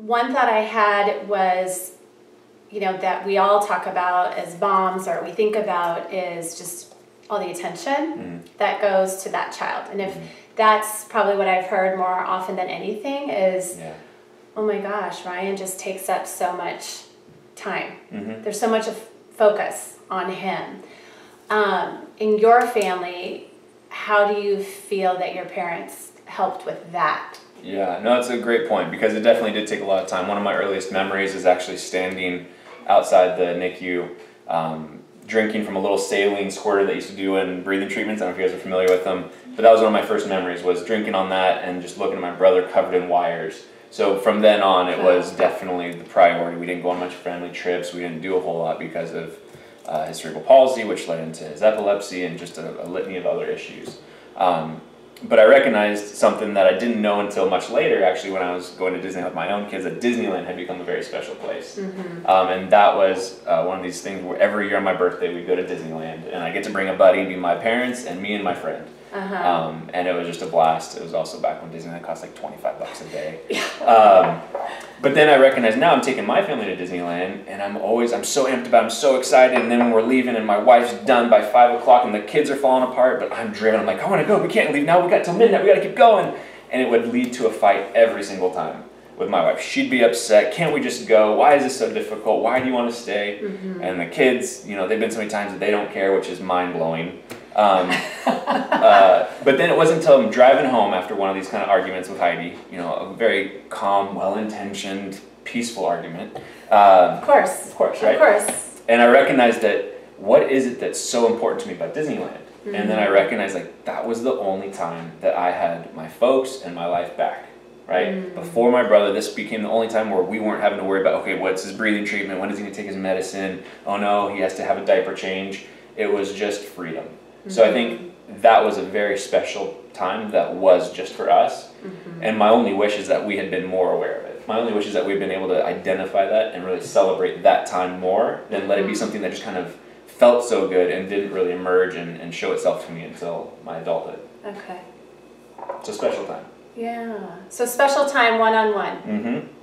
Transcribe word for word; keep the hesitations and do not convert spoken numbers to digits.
one thought I had was, you know, that we all talk about as moms, or we think about, is just all the attention mm. that goes to that child. And if mm. that's probably what I've heard more often than anything is, yeah. oh my gosh, Ryan just takes up so much time. Mm-hmm. There's so much of focus on him. Um, in your family, how do you feel that your parents helped with that? Yeah, no, that's a great point, because it definitely did take a lot of time. One of my earliest memories is actually standing outside the N I C U, um, drinking from a little saline squirter that used to do in breathing treatments. I don't know if you guys are familiar with them, but that was one of my first memories, was drinking on that and just looking at my brother covered in wires. So from then on, it was definitely the priority. We didn't go on much family trips. We didn't do a whole lot because of uh, his cerebral palsy, which led into his epilepsy and just a, a litany of other issues. Um, But I recognized something that I didn't know until much later, actually, when I was going to Disneyland with my own kids, that Disneyland had become a very special place. Mm-hmm. um, and that was uh, one of these things where every year on my birthday we go to Disneyland, and I get to bring a buddy, be my parents, and me and my friend. Uh-huh. um, and it was just a blast. It was also back when Disneyland cost like twenty-five bucks a day. um, but then I recognized, now I'm taking my family to Disneyland, and I'm always, I'm so amped about it, I'm so excited, and then when we're leaving and my wife's done by five o'clock and the kids are falling apart, but I'm driven, I'm like, I want to go, we can't leave now, we got till midnight, we got to keep going. And it would lead to a fight every single time with my wife. She'd be upset, can't we just go? Why is this so difficult? Why do you want to stay? Mm-hmm. And the kids, you know, they've been so many times that they don't care, which is mind-blowing. Um, uh, but then it wasn't until I'm driving home after one of these kind of arguments with Heidi, you know, a very calm, well-intentioned, peaceful argument. Uh, of course. Of course, right? Of course. And I recognized that, what is it that's so important to me about Disneyland? Mm-hmm. And then I recognized, like, that was the only time that I had my folks and my life back, right? Mm-hmm. Before my brother, this became the only time where we weren't having to worry about, okay, what's his breathing treatment? When is he going to take his medicine? Oh no, he has to have a diaper change. It was just freedom. So I think that was a very special time that was just for us. Mm-hmm. And my only wish is that we had been more aware of it. My only wish is that we've been able to identify that and really celebrate that time more than let it be something that just kind of felt so good and didn't really emerge and, and show itself to me until my adulthood. Okay. It's a special time. Yeah. So special time one-on-one. Mm-hmm.